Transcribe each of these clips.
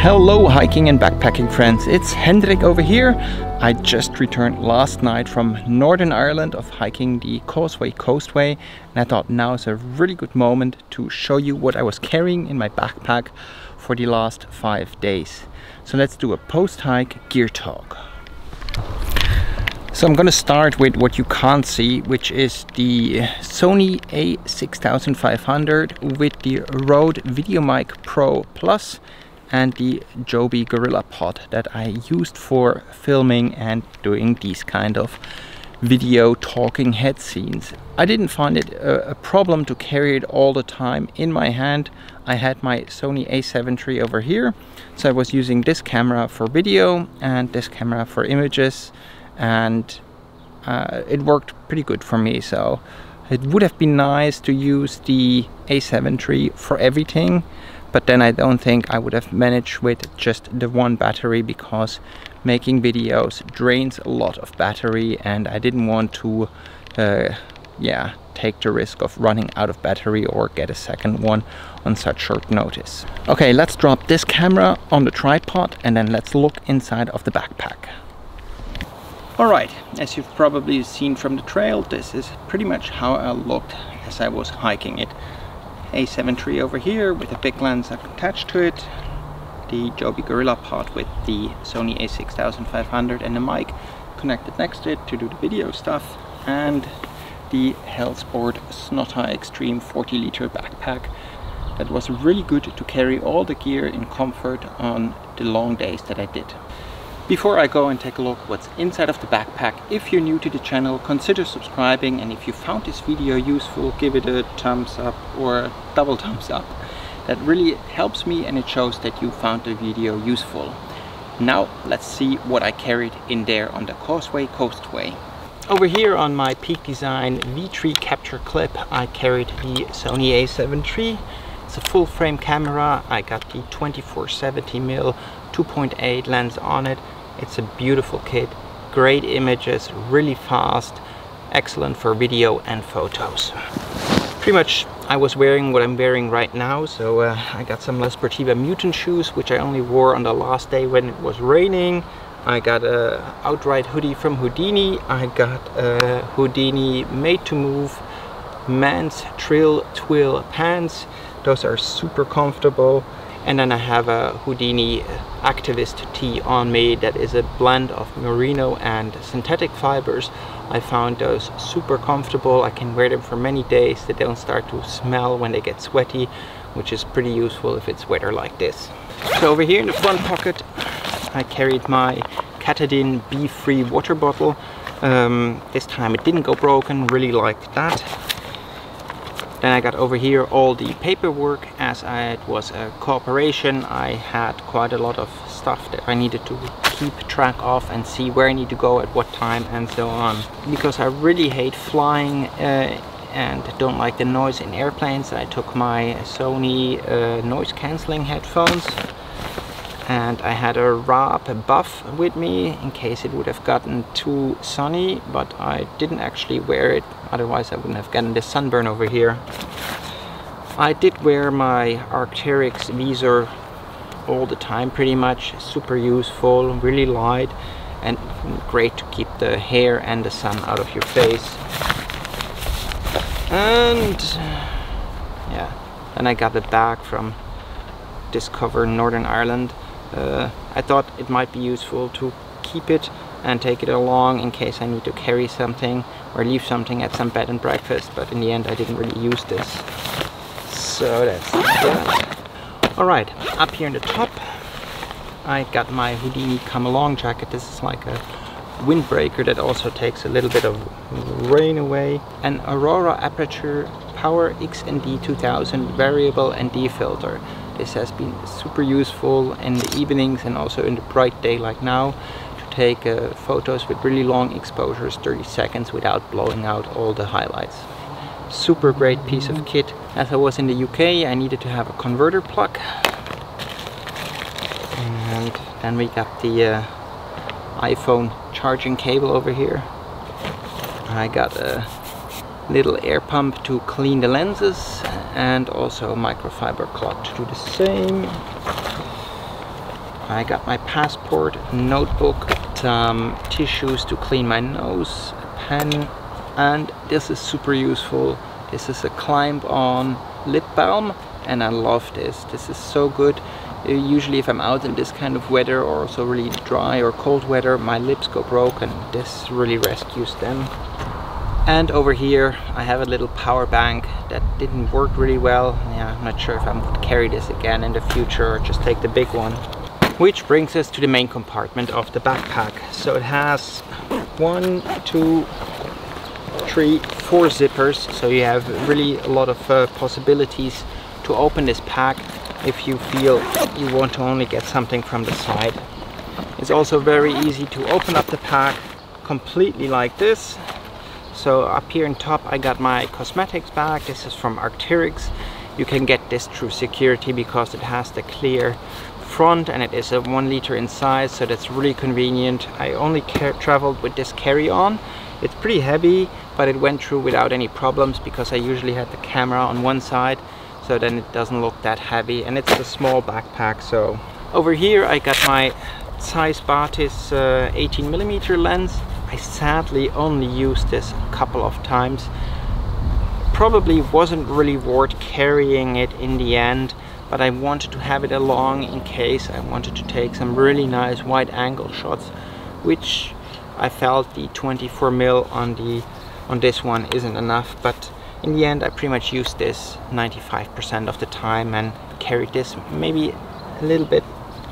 Hello hiking and backpacking friends, it's Hendrik over here. I just returned last night from Northern Ireland of hiking the Causeway Coast Way, and I thought now is a really good moment to show you what I was carrying in my backpack for the last 5 days. So let's do a post-hike gear talk. So I'm going to start with what you can't see, which is the Sony A6500 with the Rode VideoMic Pro Plus and the Joby GorillaPod that I used for filming and doing these kind of video talking head scenes. I didn't find it a problem to carry it all the time in my hand. I had my Sony A7 III over here, so I was using this camera for video and this camera for images, and it worked pretty good for me. So it would have been nice to use the A7 III for everything, but then I don't think I would have managed with just the one battery, because making videos drains a lot of battery and I didn't want to take the risk of running out of battery or get a second one on such short notice. Okay, let's drop this camera on the tripod and then let's look inside of the backpack. Alright, as you've probably seen from the trail, this is pretty much how I looked as I was hiking it. A7 III over here with a big lens attached to it, the Joby GorillaPod with the Sony A6500 and the mic connected next to it to do the video stuff, and the Helsport Snotta Xtreme 40 liter backpack that was really good to carry all the gear in comfort on the long days that I did. Before I go and take a look what's inside of the backpack, if you're new to the channel, consider subscribing, and if you found this video useful, give it a thumbs up or a double thumbs up. That really helps me and it shows that you found the video useful. Now let's see what I carried in there on the Causeway Coastway. Over here on my Peak Design V3 capture clip, I carried the Sony A7 III. It's a full frame camera. I got the 24-70mm 2.8 lens on it. It's a beautiful kit, great images, really fast, excellent for video and photos. Pretty much I was wearing what I'm wearing right now, so I got some La Sportiva mutant shoes, which I only wore on the last day when it was raining. I got a outright hoodie from Houdini. I got a Houdini Made to Move men's trail twill pants. Those are super comfortable. And then I have a Houdini activist tee on me that is a blend of merino and synthetic fibers. I found those super comfortable. I can wear them for many days. They don't start to smell when they get sweaty, which is pretty useful if it's weather like this. So over here in the front pocket, I carried my Katadyn BeFree water bottle. This time it didn't go broken, really liked that. Then I got over here all the paperwork. As it was a cooperation, I had quite a lot of stuff that I needed to keep track of and see where I need to go at what time and so on. Because I really hate flying and don't like the noise in airplanes, I took my Sony noise cancelling headphones, and I had a RAB buff with me in case it would have gotten too sunny, but I didn't actually wear it, otherwise I wouldn't have gotten this sunburn over here. I did wear my Arc'teryx visor all the time pretty much, super useful, really light and great to keep the hair and the sun out of your face. And yeah, then I got it back from Discover Northern Ireland. I thought it might be useful to keep it and take it along in case I need to carry something or leave something at some bed and breakfast, but in the end I didn't really use this. So that's that. Alright, up here in the top I got my Houdini Come Along jacket. This is like a windbreaker that also takes a little bit of rain away. An Aurora Aperture Power XND 2000 variable ND filter. This has been super useful in the evenings and also in the bright day like now to take photos with really long exposures, 30 seconds without blowing out all the highlights. Super great piece of kit. As I was in the UK, I needed to have a converter plug. And then we got the iPhone charging cable over here. I got a little air pump to clean the lenses, and also a microfiber cloth to do the same. I got my passport, notebook, tissues to clean my nose, a pen, and this is super useful. This is a climb on lip balm and I love this. This is so good. Usually if I'm out in this kind of weather or also really dry or cold weather, my lips go broke and this really rescues them. And over here I have a little power bank that didn't work really well. Yeah, I'm not sure if I'm going to carry this again in the future or just take the big one. Which brings us to the main compartment of the backpack. So it has 1, 2, 3, 4 zippers, so you have really a lot of possibilities to open this pack if you feel you want to only get something from the side. It's also very easy to open up the pack completely like this. So up here on top I got my cosmetics bag. This is from Arc'teryx. You can get this through security because it has the clear front and it is a 1 liter in size, so that's really convenient. I only traveled with this carry-on. It's pretty heavy, but it went through without any problems because I usually had the camera on one side, so then it doesn't look that heavy, and it's a small backpack. So over here I got my Zeiss Batis 18mm lens. I sadly only used this a couple of times. Probably wasn't really worth carrying it in the end, but I wanted to have it along in case I wanted to take some really nice wide angle shots, which I felt the 24mm on this one isn't enough. But in the end I pretty much used this 95% of the time and carried this maybe a little bit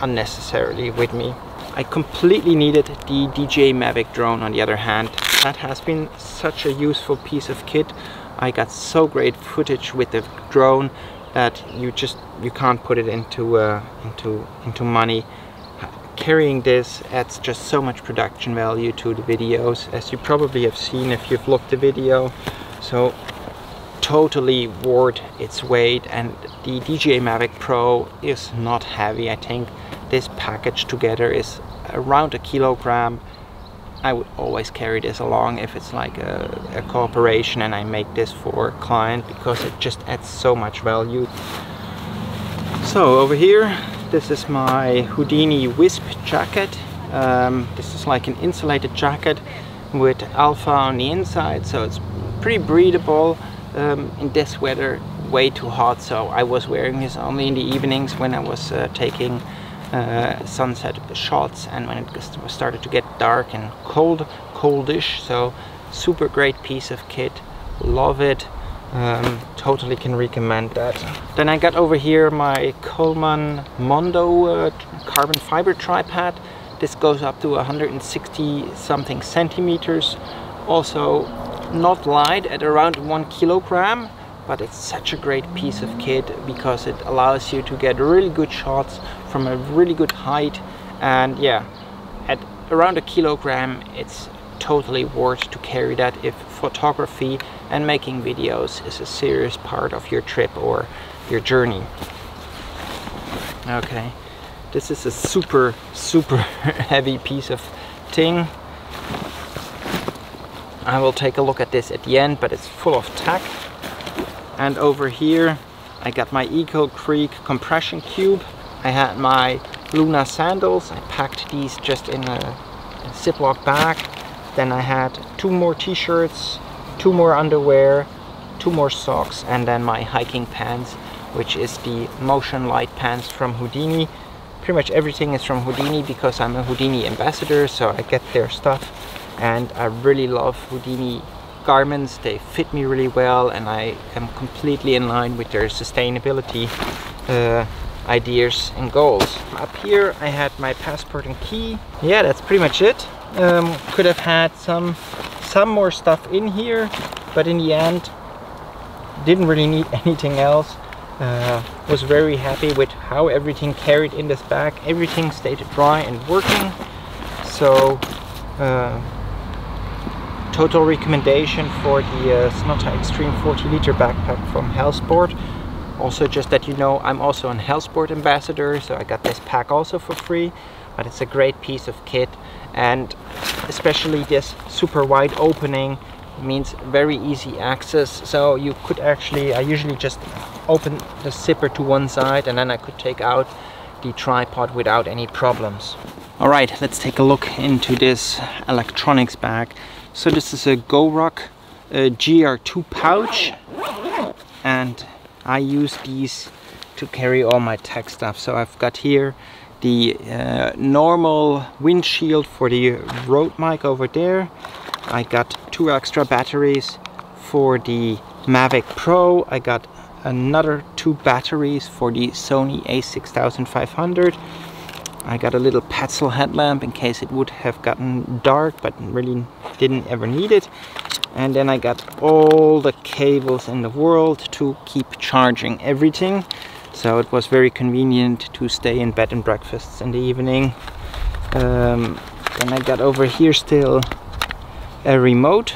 unnecessarily with me. I completely needed the DJI Mavic drone on the other hand. That has been such a useful piece of kit. I got so great footage with the drone that you can't put it into money. Carrying this adds just so much production value to the videos, as you probably have seen if you've looked the video. So totally worth its weight, and the DJI Mavic Pro is not heavy. I think this package together is around a kilogram. I would always carry this along if it's like a cooperation and I make this for a client, because it just adds so much value. So over here, this is my Houdini Wisp jacket. This is like an insulated jacket with alpha on the inside, so it's pretty breathable. In this weather, way too hot, so I was wearing this only in the evenings when I was taking sunset shots, and when it started to get dark and coldish. So super great piece of kit, love it. Totally can recommend that. Then I got over here my Cullman Mundo carbon fiber tripod. This goes up to 160 something centimeters, also not light at around 1 kilogram, but it's such a great piece of kit because it allows you to get really good shots from a really good height, and yeah, at around 1 kilogram it's totally worth to carry that if photography and making videos is a serious part of your trip or your journey. Okay, this is a super heavy piece of thing. I will take a look at this at the end, but it's full of tack. And over here I got my Eagle Creek compression cube. I had my Luna sandals. I packed these just in a Ziploc bag. Then I had 2 more t-shirts, 2 more underwear, 2 more socks, and then my hiking pants, which is the motion light pants from Houdini. Pretty much everything is from Houdini because I'm a Houdini ambassador, so I get their stuff, and I really love Houdini garments. They fit me really well, and I am completely in line with their sustainability ideas and goals. Up here I had my passport and key. Yeah, that's pretty much it. Could have had some more stuff in here, but in the end didn't really need anything else. Was very happy with how everything carried in this bag. Everything stayed dry and working, so total recommendation for the Snotta Xtreme 40 liter backpack from Helsport. Also, just that you know, I'm also an Helsport ambassador, so I got this pack also for free, but it's a great piece of kit, and especially this super wide opening means very easy access. So you could actually, I usually just open the zipper to one side and then I could take out the tripod without any problems. All right, let's take a look into this electronics bag. So this is a GoRock GR2 pouch, and I use these to carry all my tech stuff. So I've got here the normal windshield for the Rode mic over there. I got two extra batteries for the Mavic Pro. I got another two batteries for the Sony A6500. I got a little Petzl headlamp in case it would have gotten dark, but really didn't ever need it. And then I got all the cables in the world to keep charging everything. So it was very convenient to stay in bed and breakfasts in the evening. Then I got over here still a remote,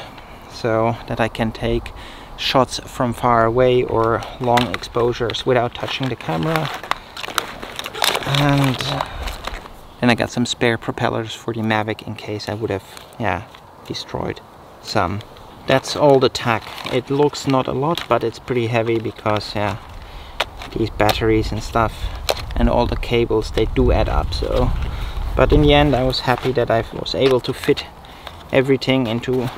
so that I can take shots from far away or long exposures without touching the camera. And then I got some spare propellers for the Mavic in case I would have, destroyed some. That's all the tech. It looks not a lot, but it's pretty heavy because, these batteries and stuff and all the cables, they do add up. So, but in the end, I was happy that I was able to fit everything into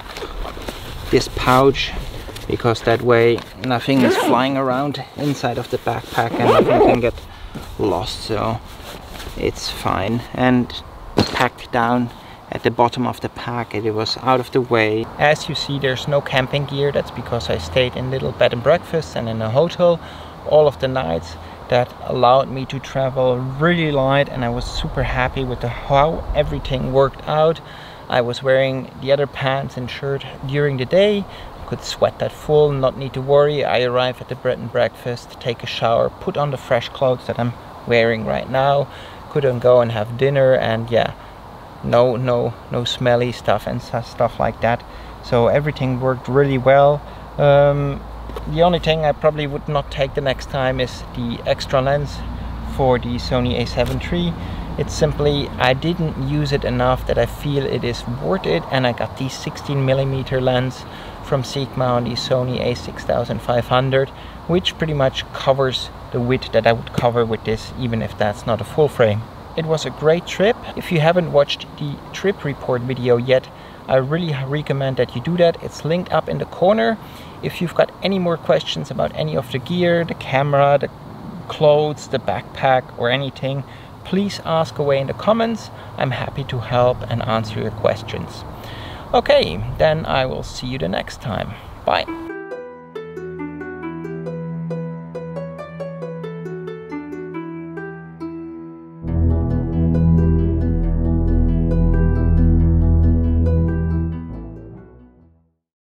this pouch, because that way nothing is flying around inside of the backpack and nothing can get lost. So it's fine and packed down at the bottom of the pack. It was out of the way. As you see, there's no camping gear. That's because I stayed in little bed and breakfast and in a hotel all of the nights. That allowed me to travel really light, and I was super happy with how everything worked out. I was wearing the other pants and shirt during the day, could sweat that full, not need to worry. I arrive at the bed and breakfast, take a shower, put on the fresh clothes that I'm wearing right now, could then go and have dinner, and no smelly stuff and stuff like that. So everything worked really well. The only thing I probably would not take the next time is the extra lens for the Sony A7 III. It's simply, I didn't use it enough that I feel it is worth it, and I got the 16mm lens from Sigma on the Sony A6500, which pretty much covers the width that I would cover with this, even if that's not a full frame. It was a great trip. If you haven't watched the trip report video yet, I really recommend that you do that. It's linked up in the corner. If you've got any more questions about any of the gear, the camera, the clothes, the backpack or anything, please ask away in the comments. I'm happy to help and answer your questions. Okay, then I will see you the next time. Bye.